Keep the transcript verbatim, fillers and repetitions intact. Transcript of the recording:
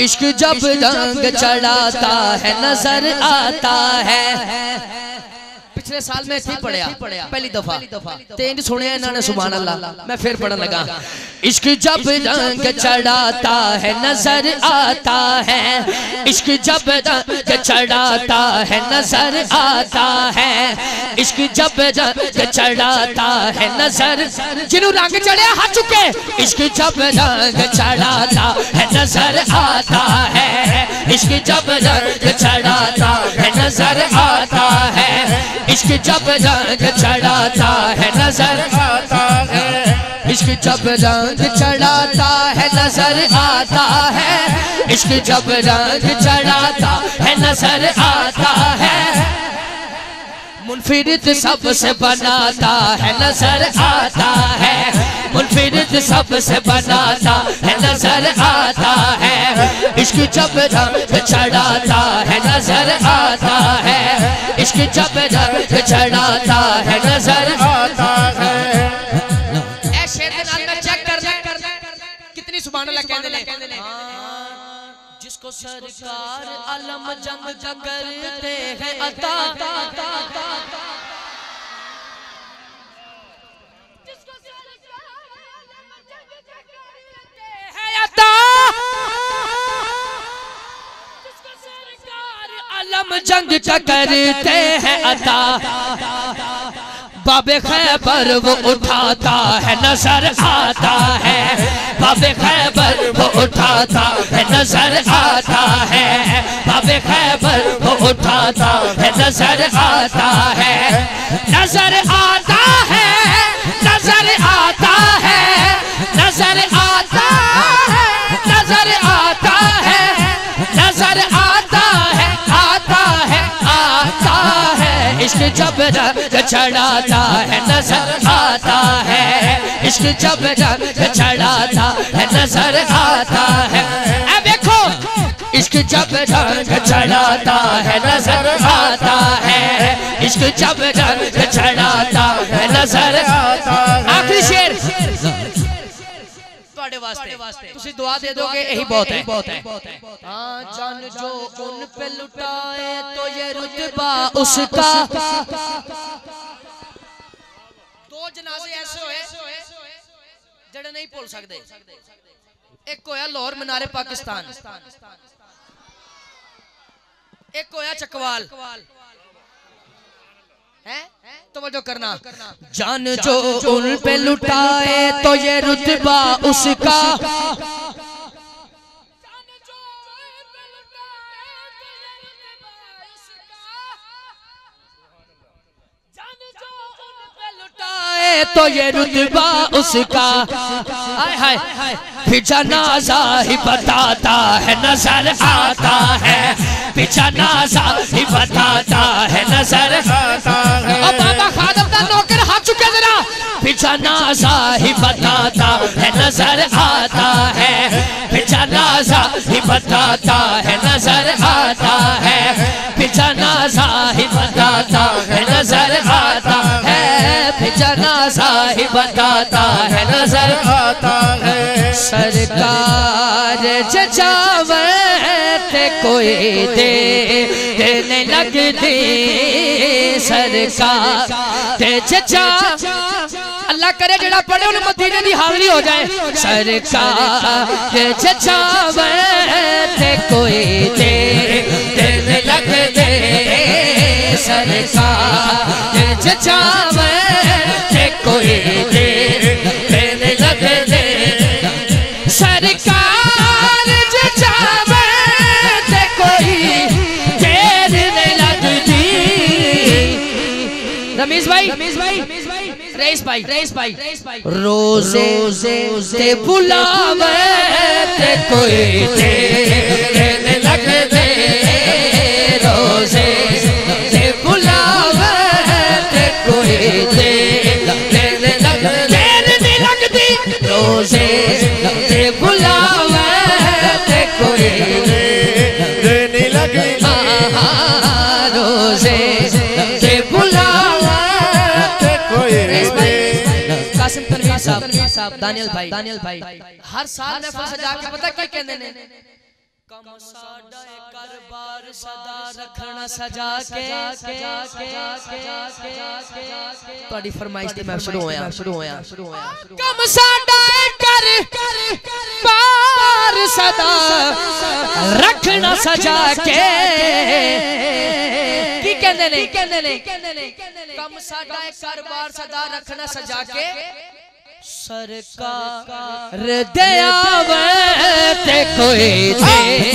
इश्क जब रंग चढ़ाता है नजर आता है। पिछले साल में इतनी पढ़िया पहली दफा तीन सुने इन्होंने सुभान अल्लाह, मैं फिर पढ़ने लगा। इश्क जब रंग चढ़ाता है नजर आता है, इश्क जब रंग चढ़ाता है नजर आता है, इश्क जब रंग चढ़ाता है नजर, जिन्हों रंग चढ़े हाथ चुके। इश्क जब रंग चढ़ाता है नजर आता है, इश्क जब रंग चढ़ाता है नजर आता है, इश्क जब रंग चढ़ाता है नजर आता है, इश्क जब रंग चढ़ाता है नजर आता है, इश्क जब रंग चढ़ाता है नजर आता है, मुनफरिद सबसे बनाता है नजर आता है, मुनफरिद सबसे बनाता है नजर आता है, इश्क जब रंग चढ़ाता है नजर आता है, इश्क जब रंग चढ़ाता है नजर आता है। जिसको सरकार अलम जंग करते हैं अता, जिसको सरकार अलम जंग करते हैं अता, बाबे खैबर वो उठाता है नजर आता है, बाबे खैबर वो उठाता है नजर आता है, बाबे खैबर वो उठाता है नजर आता है, नजर आता है, नजर आता है, नजर आता है, नजर आता है, नजर आता है, आता है, आता है, इश्क जब रंग चढ़ाता है नजर आता है, इश्क जब रंग चढ़ाता है नजर आता है, अब देखो इश्क जब रंग चढ़ाता है नजर आता है, इश्क जब रंग चढ़ाता है नजर आता है। आखिरी शेर तुहाडे वास्ते, तुसीं दुआ दे दोगे, यही बहुत है। हाँ, जान जो उन पे लुटाए तो ये रुतबा उसका, दो जनाजे ऐसे होए जड़े नहीं भूल सकते। एक होया लाहौर मनारे पाकिस्तान, एक होया चकवाल। तो वजो करना, जान जो उन पे लुटाए तो ये रुतबा उसका, तो ये रुतबा उसका, हाय हाय हाय, फिर जनाजा ही बताता है नजर आता है, फिर जनाजा ही बताता है नजर आता है, अब बाबा खादम का नौकर हाथ चुके जरा, फिर जनाजा ही बताता है नजर आता है, फिर जनाजा ही बताता है नजर आता है, फिर जनाजा ही बताता है नजर आता है, जनाजा ही बताता है नजर आता है। सरकार जजावत कोई दे देने लगती, सरकार जजा अल्लाह करे जड़ा पढ़े उन्हें मदीने की हावली हो जाए। सरकार जजावत कोई दे देने लगते, सरकार जजावत कोई दे देने लगते, सरकार जजावत कोई दे देने लगती। रमेश भाई, रमेश भाई, रईस भाई, रईस भाई, रोजे से बुलावत कोई दे देने लगते, रोजे से बुलावत कोई दे रोजे से बुलावत कोई देने लगती, रोजे से बुलावत कोई। कासिम तनवीर साहब, दानियल भाई, दानियल भाई, हर साल महफिल सजा के पता क्या कहते हैं, कम साड़ा कारोबार सदा रखना सजा के सजा के सजा के ਤੁਹਾਡੀ ਫਰਮਾਇਸ਼ ਤੇ ਮੈਂ ਸ਼ੁਰੂ ਹੋਇਆ ਸ਼ੁਰੂ ਹੋਇਆ ਸ਼ੁਰੂ ਹੋਇਆ ਕਮ ਸਾੜਾ ਕਾਰੋਬਾਰ ਸਦਾ ਰੱਖਣਾ ਸਜਾ ਕੇ ਕੀ ਕਹਿੰਦੇ ਨੇ ਕੀ ਕਹਿੰਦੇ ਨੇ ਕਮ ਸਾੜਾ ਕਾਰੋਬਾਰ ਸਦਾ ਰੱਖਣਾ ਸਜਾ ਕੇ सरकार दया ते कोई दे